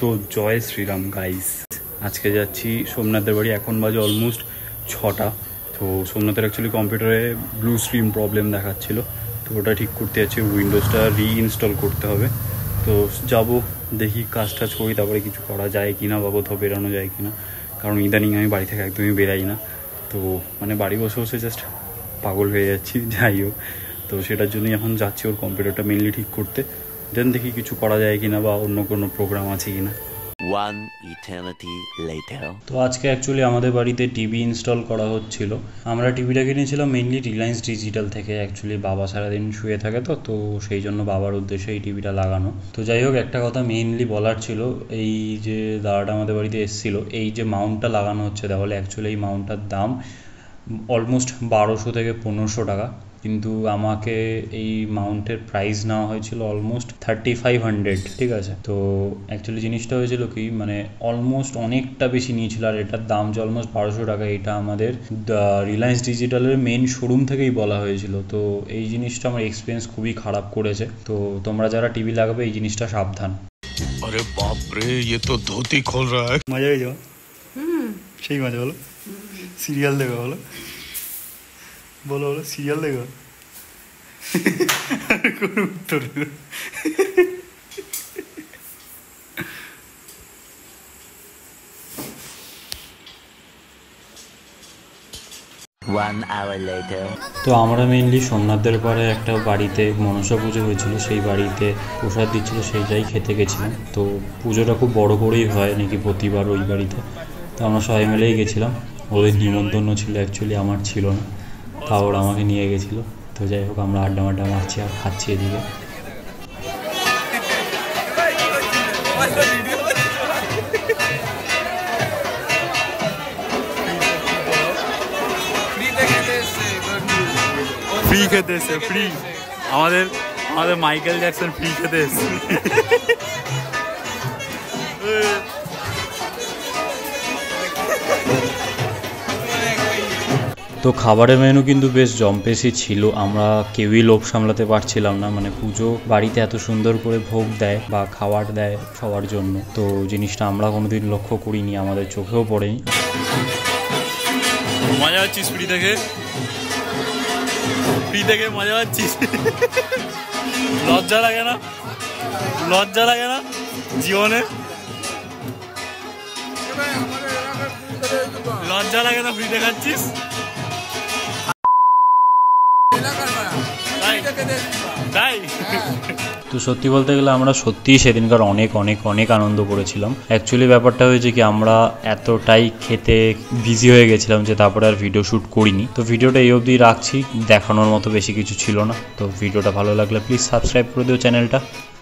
তো জয় শ্রীরাম গাইস, আজকে যাচ্ছি সোমনাথের বাড়ি। এখন বাজে অলমোস্ট 6টা। তো সোমনাথের অ্যাকচুয়ালি কম্পিউটারে ব্লু স্ক্রিন প্রবলেম দেখাচ্ছিল, তো ওটা ঠিক করতে যাচ্ছি। উইন্ডোজটা রিইনস্টল করতে হবে, তো যাব দেখি কাজ টাজ করি, তারপরে কিছু করা যায় কি না বা কোথাও বেরোনো যায় কি না। কারণ ইদানিং আমি বাড়ি থেকে একদমই বেরাই না, তো মানে বাড়ি বসে বসে জাস্ট পাগল হয়ে যাচ্ছি। যাই হোক, তো সেটার জন্যই এখন যাচ্ছি ওর কম্পিউটারটা মেনলি ঠিক করতে। দেন দেখি কিছু করা যায় কিনা বা অন্য কোনো প্রোগ্রাম আছে কিনা। তো আজকে অ্যাকচুয়ালি আমাদের বাড়িতে টিভি ইনস্টল করা হচ্ছিল। আমরা টিভিটাকে নিয়েছিলাম মেনলি রিলায়েন্স ডিজিটাল থেকে। অ্যাকচুয়ালি বাবা সারাদিন শুয়ে থাকে, তো তো সেই জন্য বাবার উদ্দেশ্যে এই টিভিটা লাগানো। তো যাই হোক, একটা কথা মেইনলি বলার ছিল, এই যে দাদাটা আমাদের বাড়িতে এসেছিল, এই যে মাউন্টটা লাগানো হচ্ছে দেওয়ালে, অ্যাকচুয়ালি এই মাউন্টটার দাম অলমোস্ট 1200 থেকে 1500 টাকা, কিন্তু আমাকে এই মাউন্টের প্রাইস নেওয়া হয়েছিল অলমোস্ট 3500। ঠিক আছে, তো অ্যাকচুয়ালি জিনিসটা হয়েছিল কি, মানে অলমোস্ট অনেকটা বেশি নিয়েছিল, আর এটার দাম যে অলমোস্ট 1200 টাকা, এটা আমাদের রিলায়েন্স ডিজিটালের মেন শোরুম থেকেই বলা হয়েছিল। তো এই জিনিসটা আমার এক্সপিরিয়েন্স খুবই খারাপ করেছে। তো তোমরা যারা টিভি লাগাবে, এই জিনিসটা সাবধান। আরে বাপ রে, এ তো ধুতি খোল রা, মজা হয়ে যাবে। সেই মজা হলো সিরিয়াল দেখা হলো, বলো বলো সিরিয়াল দেখো, কোনো উত্তর। তো আমরা মেনলি সোমনাথদের পরে একটা বাড়িতে মনসা পুজো হয়েছিল, সেই বাড়িতে প্রসাদ দিচ্ছিল, সেইটাই খেতে গেছিলাম। তো পুজোটা খুব বড় করেই হয় নাকি প্রতিবার ওই বাড়িতে, তো আমরা সবাই মিলেই গেছিলাম। ওদের নিমন্ত্রণ ছিল, অ্যাকচুয়ালি আমার ছিল না, তাও ওরা আমাকে নিয়ে গেছিলো। তো যাই হোক, আমরা আড্ডা মাড্ডা মারছি আর খাচ্ছি এদিকে। ফ্রি খেতে এসছে, ফ্রি আমাদের আমাদের মাইকেল জ্যাকসন ফ্রি খেতে এসছে। তো খাবারের মেনু কিন্তু বেশ জম্পেশি ছিল, আমরা কেউই লোভ সামলাতে পারছিলাম না। মানে পুজো বাড়িতে এত সুন্দর করে ভোগ দেয় বা খাবার দেয় সবার জন্য, তো জিনিসটা আমরা কোনোদিন লক্ষ্য করিনি, আমাদের চোখেও পড়েনি। মজা হচ্ছে ফ্রি থেকে, ফ্রি থেকে মজা হচ্ছে। লজ্জা লাগে না, লজ্জা লাগে না জীবনে, লজ্জা লাগে না ফ্রিতে খাচ্ছিস। তো সত্যি বলতে গেলে আমরা সত্যিই সেদিনকার অনেক অনেক অনেক আনন্দ করেছিলাম। অ্যাকচুয়ালি ব্যাপারটা হয়েছে কি, আমরা এতটাই খেতে বিজি হয়ে গেছিলাম যে তারপরে আর ভিডিও শ্যুট করিনি। তো ভিডিওটা এই অবধি রাখছি, দেখানোর মতো বেশি কিছু ছিল না। তো ভিডিওটা ভালো লাগলে প্লিজ সাবস্ক্রাইব করে দিও চ্যানেলটা।